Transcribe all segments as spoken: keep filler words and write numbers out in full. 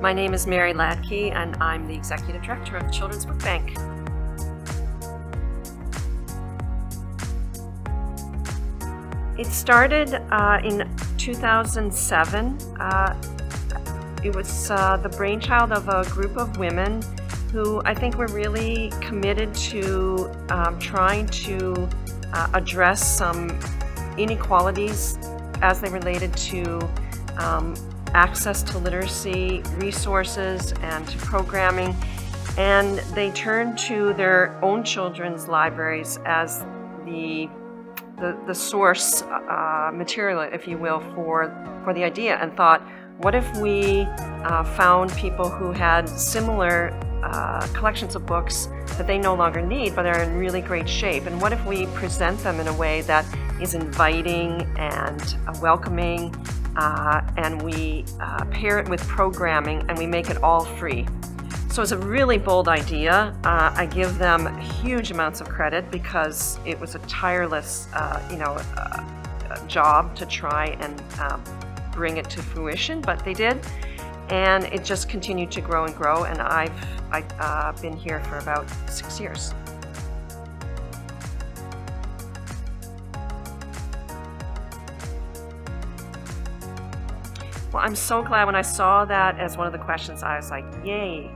My name is Mary Ladke and I'm the Executive Director of Children's Book Bank. It started uh, in two thousand seven. Uh, it was uh, the brainchild of a group of women who I think were really committed to um, trying to uh, address some inequalities as they related to um, access to literacy, resources, and to programming. And they turned to their own children's libraries as the The, the source uh, material, if you will, for, for the idea, and thought, what if we uh, found people who had similar uh, collections of books that they no longer need but are in really great shape, and what if we present them in a way that is inviting and uh, welcoming, uh, and we uh, pair it with programming and we make it all free. So it's a really bold idea. Uh, I give them huge amounts of credit because it was a tireless, uh, you know, uh, job to try and uh, bring it to fruition, but they did, and it just continued to grow and grow. And I've I've uh, been here for about six years. Well, I'm so glad when I saw that as one of the questions, I was like, yay.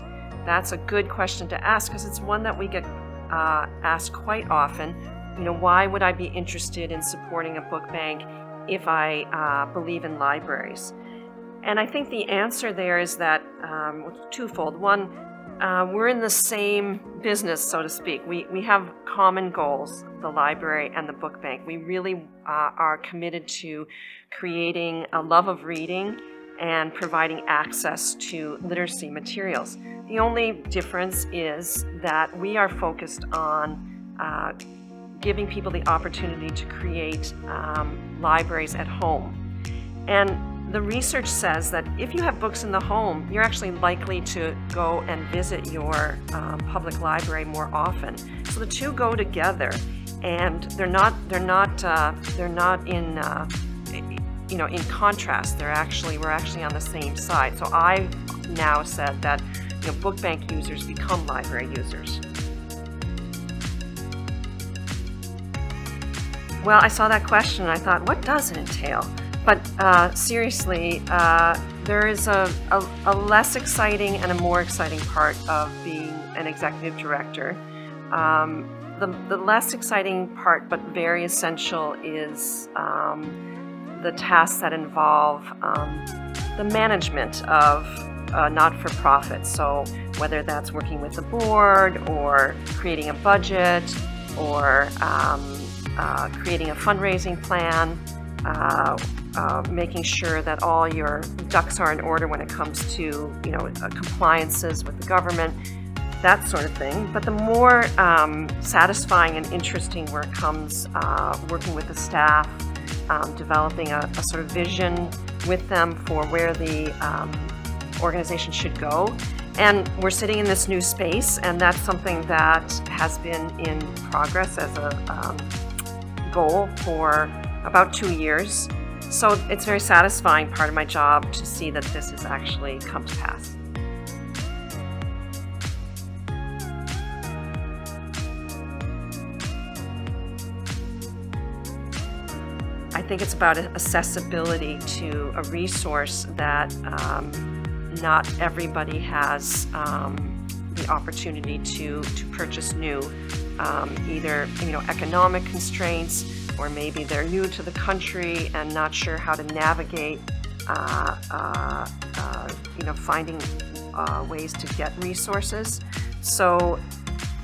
That's a good question to ask because it's one that we get uh, asked quite often. You know, why would I be interested in supporting a book bank if I uh, believe in libraries? And I think the answer there is that um, twofold. One, uh, we're in the same business, so to speak. We, we have common goals, the library and the book bank. We really uh, are committed to creating a love of reading and providing access to literacy materials. The only difference is that we are focused on uh, giving people the opportunity to create um, libraries at home. And the research says that if you have books in the home, you're actually likely to go and visit your um, public library more often. So the two go together, and they're not they're not uh, they're not in. Uh, You know, in contrast, they're actually we're actually on the same side. So I've now said that, you know, book bank users become library users. Well, I saw that question and I thought, what does it entail? But uh, seriously, uh, there is a, a, a less exciting and a more exciting part of being an executive director. Um, the, the less exciting part, but very essential, is um, the tasks that involve um, the management of uh, not-for-profit. So whether that's working with the board or creating a budget or um, uh, creating a fundraising plan, uh, uh, making sure that all your ducks are in order when it comes to, you know, uh, compliances with the government, that sort of thing. But the more um, satisfying and interesting work comes uh, working with the staff, Um, developing a, a sort of vision with them for where the um, organization should go. And we're sitting in this new space, and that's something that has been in progress as a um, goal for about two years. So it's a very satisfying part of my job to see that this has actually come to pass. I think it's about accessibility to a resource that um, not everybody has um, the opportunity to, to purchase new, um, either, you know, economic constraints, or maybe they're new to the country and not sure how to navigate, uh, uh, uh, you know, finding uh, ways to get resources. So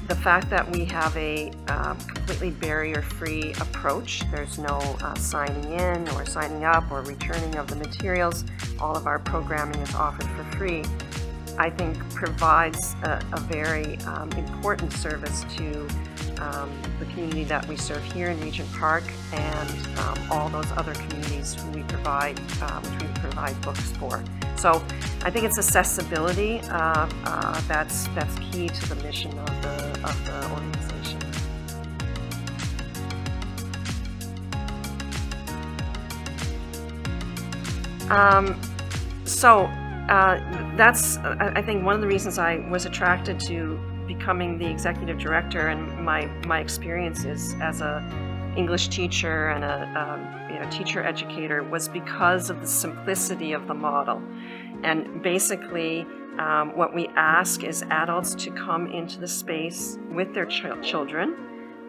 the fact that we have a uh, completely barrier-free approach, there's no uh, signing in or signing up or returning of the materials, all of our programming is offered for free, I think provides a, a very um, important service to um, the community that we serve here in Regent Park and um, all those other communities who we provide, uh, which we provide books for. So I think it's accessibility uh, uh, that's, that's key to the mission of the of the organization. Um, so uh, that's, I think, one of the reasons I was attracted to becoming the executive director, and my, my experiences as a English teacher and a um, you know, teacher educator was because of the simplicity of the model. And basically, um, what we ask is adults to come into the space with their ch children,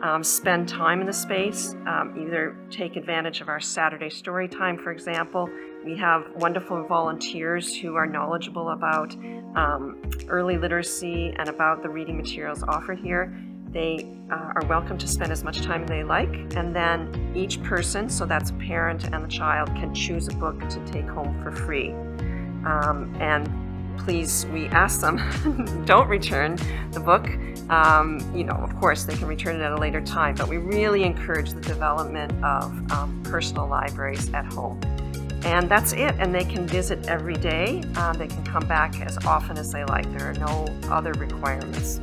um, spend time in the space, um, either take advantage of our Saturday story time, for example. We have wonderful volunteers who are knowledgeable about um, early literacy and about the reading materials offered here. They uh, are welcome to spend as much time as they like, and then each person, so that's a parent and the child, can choose a book to take home for free. Um, and please, we ask them, don't return the book. Um, you know, of course, they can return it at a later time, but we really encourage the development of um, personal libraries at home. And that's it, and they can visit every day. Um, they can come back as often as they like. There are no other requirements.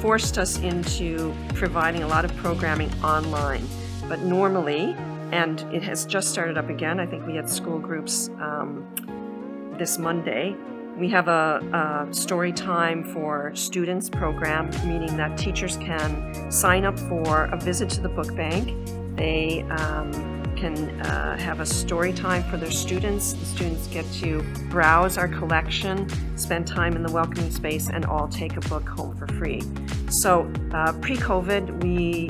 Forced us into providing a lot of programming online, but normally, and it has just started up again, I think we had school groups um, this Monday. We have a, a story time for students program, meaning that teachers can sign up for a visit to the book bank. They um, can uh, have a story time for their students. The students get to browse our collection, spend time in the welcoming space, and all take a book home for free. So uh, pre-COVID, we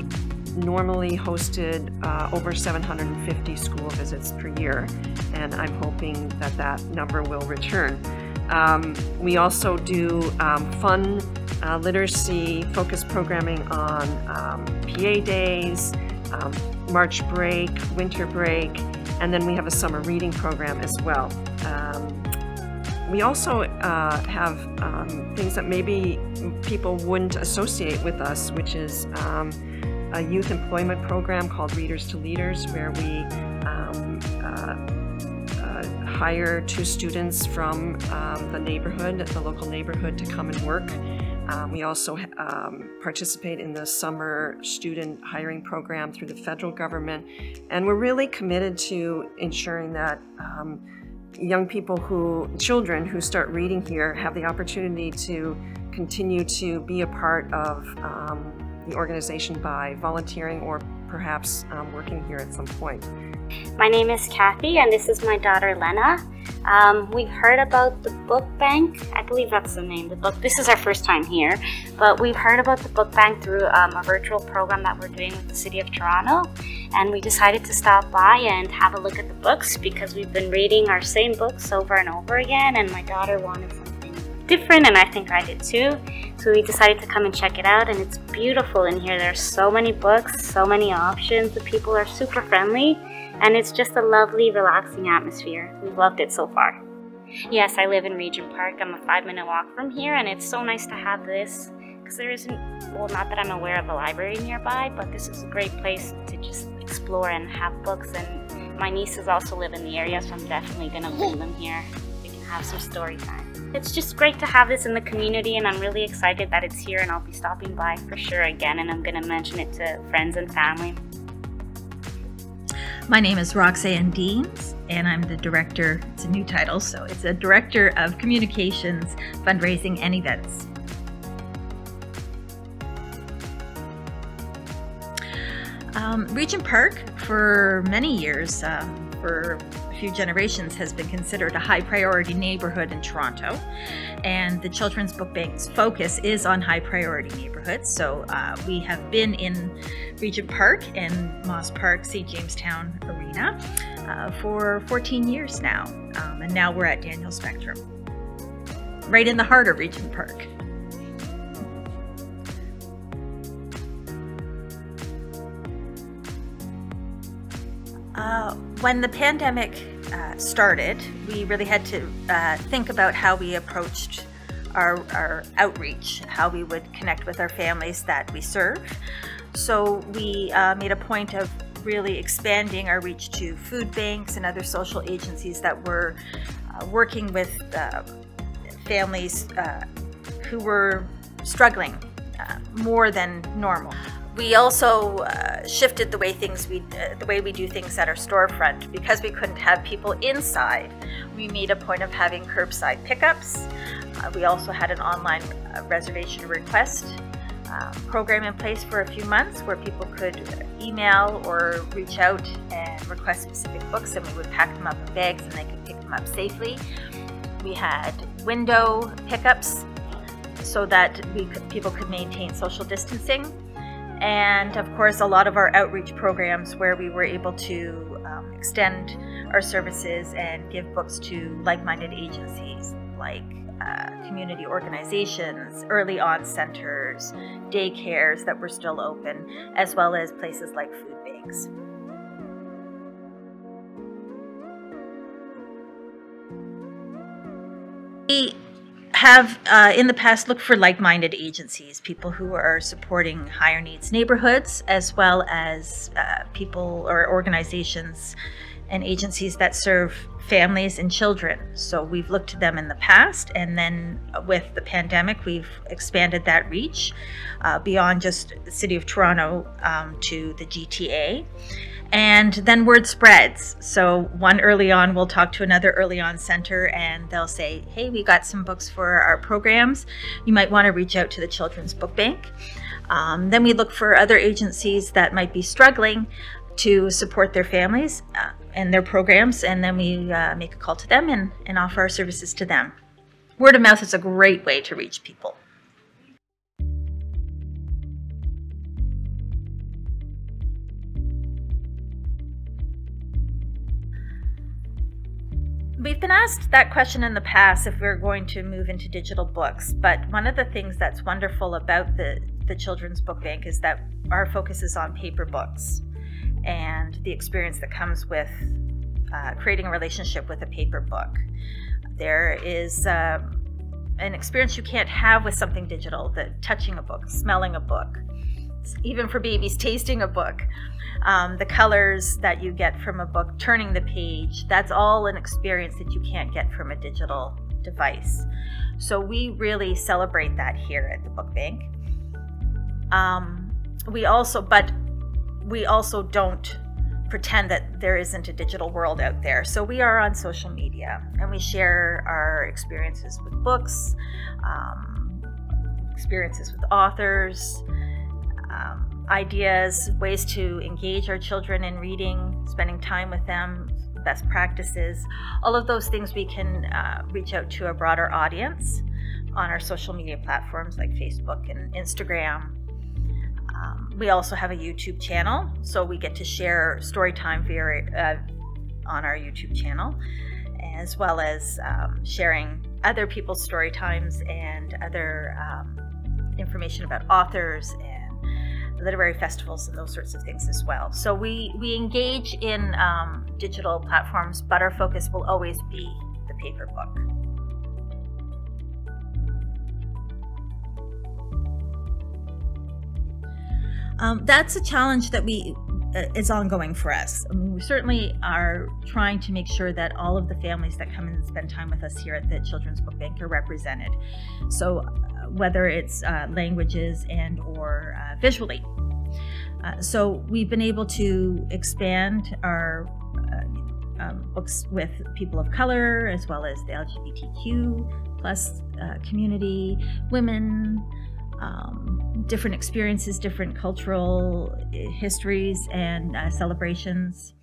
normally hosted uh, over seven hundred fifty school visits per year, and I'm hoping that that number will return. Um, we also do um, fun uh, literacy focused programming on um, P A days, um, March break, winter break, and then we have a summer reading program as well. Um, we also uh, have um, things that maybe people wouldn't associate with us, which is um, a youth employment program called Readers to Leaders, where we um, uh, hire two students from um, the neighborhood, the local neighborhood, to come and work. Um, we also um, participate in the summer student hiring program through the federal government. And we're really committed to ensuring that um, young people who, children who start reading here, have the opportunity to continue to be a part of um, the organization by volunteering or perhaps um, working here at some point. My name is Kathy, and this is my daughter Lena. Um, we've heard about the book bank. I believe that's the name, the book. This is our first time here, but we've heard about the book bank through um, a virtual program that we're doing with the City of Toronto, and we decided to stop by and have a look at the books because we've been reading our same books over and over again, and my daughter wanted something different, and I think I did too. So we decided to come and check it out, and it's beautiful in here. There's so many books, so many options. The people are super friendly. And it's just a lovely, relaxing atmosphere. We've loved it so far. Yes, I live in Regent Park. I'm a five-minute walk from here, and it's so nice to have this because there isn't, well, not that I'm aware of a library nearby, but this is a great place to just explore and have books. And my nieces also live in the area, so I'm definitely going to bring them here. We can have some story time. It's just great to have this in the community, and I'm really excited that it's here, and I'll be stopping by for sure again, and I'm going to mention it to friends and family. My name is Roxanne Deans, and I'm the director, it's a new title, so it's a director of communications, fundraising, and events. Um, Regent Park, for many years, um, for a few generations, has been considered a high priority neighborhood in Toronto, and the Children's Book Bank's focus is on high priority neighborhoods. So uh, we have been in Regent Park and Moss Park, Saint Jamestown Arena uh, for fourteen years now, um, and now we're at Daniels Spectrum, right in the heart of Regent Park. Uh, when the pandemic uh, started, we really had to uh, think about how we approached our, our outreach, how we would connect with our families that we serve. So we uh, made a point of really expanding our reach to food banks and other social agencies that were uh, working with uh, families uh, who were struggling uh, more than normal. We also uh, shifted the way things we uh, the way we do things at our storefront. Because we couldn't have people inside, we made a point of having curbside pickups. Uh, we also had an online uh, reservation request uh, program in place for a few months where people could email or reach out and request specific books, and we would pack them up in bags and they could pick them up safely. We had window pickups so that we could, people could maintain social distancing. And of course, a lot of our outreach programs where we were able to um, extend our services and give books to like-minded agencies like uh, community organizations, early on centers, daycares that were still open, as well as places like food banks. We have uh, in the past looked for like-minded agencies, people who are supporting higher needs neighborhoods, as well as uh, people or organizations and agencies that serve families and children. So we've looked to them in the past, and then with the pandemic we've expanded that reach uh, beyond just the City of Toronto um, to the G T A. And then word spreads. So one early on will talk to another early on center and they'll say, hey, we got some books for our programs. You might want to reach out to the Children's Book Bank. Um, then we look for other agencies that might be struggling to support their families uh, and their programs. And then we uh, make a call to them and, and offer our services to them. Word of mouth is a great way to reach people. We've been asked that question in the past if we're going to move into digital books, but one of the things that's wonderful about the, the Children's Book Bank is that our focus is on paper books and the experience that comes with uh, creating a relationship with a paper book. There is uh, an experience you can't have with something digital, the touching a book, smelling a book, even for babies, tasting a book, um, the colors that you get from a book, turning the page, that's all an experience that you can't get from a digital device. So we really celebrate that here at the Book Bank. Um, we also, but we also don't pretend that there isn't a digital world out there. So we are on social media and we share our experiences with books, um, experiences with authors, Um, ideas, ways to engage our children in reading, spending time with them, best practices, all of those things we can uh, reach out to a broader audience on our social media platforms like Facebook and Instagram. Um, we also have a YouTube channel, so we get to share story time via, uh, on our YouTube channel, as well as um, sharing other people's story times and other um, information about authors and literary festivals and those sorts of things as well. So we, we engage in um, digital platforms, but our focus will always be the paper book. Um, that's a challenge that we uh, is ongoing for us. I mean, we certainly are trying to make sure that all of the families that come in and spend time with us here at the Children's Book Bank are represented. So whether it's uh, languages and or uh, visually. Uh, so we've been able to expand our uh, um, books with people of color, as well as the L G B T Q plus uh, community, women, um, different experiences, different cultural histories and uh, celebrations.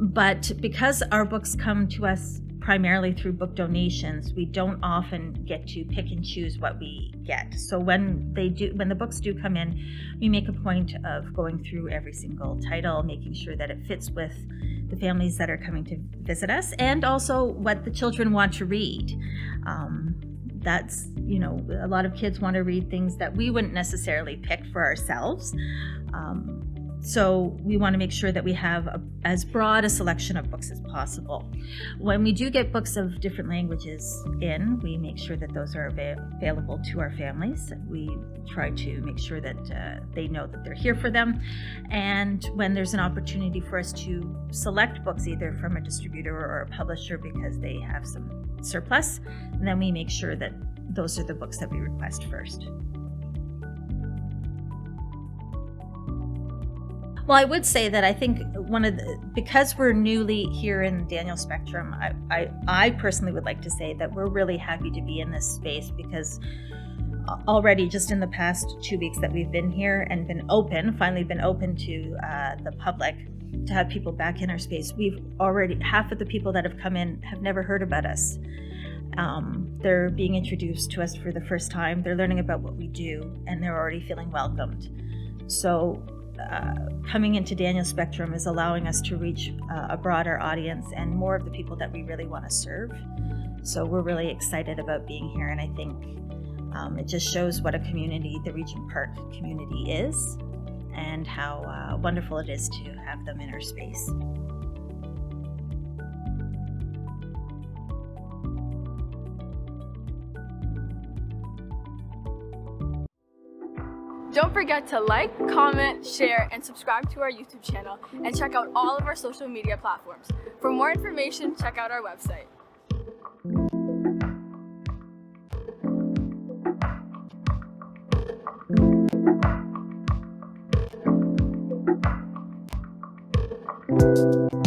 But because our books come to us primarily through book donations, we don't often get to pick and choose what we get. So when they do, when the books do come in, we make a point of going through every single title, making sure that it fits with the families that are coming to visit us, and also what the children want to read. Um, that's, you know, a lot of kids want to read things that we wouldn't necessarily pick for ourselves. Um, So we want to make sure that we have a, as broad a selection of books as possible. When we do get books of different languages in, we make sure that those are av available to our families. We try to make sure that uh, they know that they're here for them. And when there's an opportunity for us to select books either from a distributor or a publisher because they have some surplus, then we make sure that those are the books that we request first. Well, I would say that I think one of the, because we're newly here in Daniels Spectrum, I, I, I personally would like to say that we're really happy to be in this space, because already just in the past two weeks that we've been here and been open, finally been open to uh, the public, to have people back in our space, we've already, half of the people that have come in have never heard about us. Um, they're being introduced to us for the first time, they're learning about what we do, and they're already feeling welcomed. So uh, coming into Daniels Spectrum is allowing us to reach uh, a broader audience and more of the people that we really want to serve. So we're really excited about being here, and I think um, it just shows what a community the Regent Park community is, and how uh, wonderful it is to have them in our space. Don't forget to like, comment, share, and subscribe to our YouTube channel, and check out all of our social media platforms. For more information, check out our website. Thank you.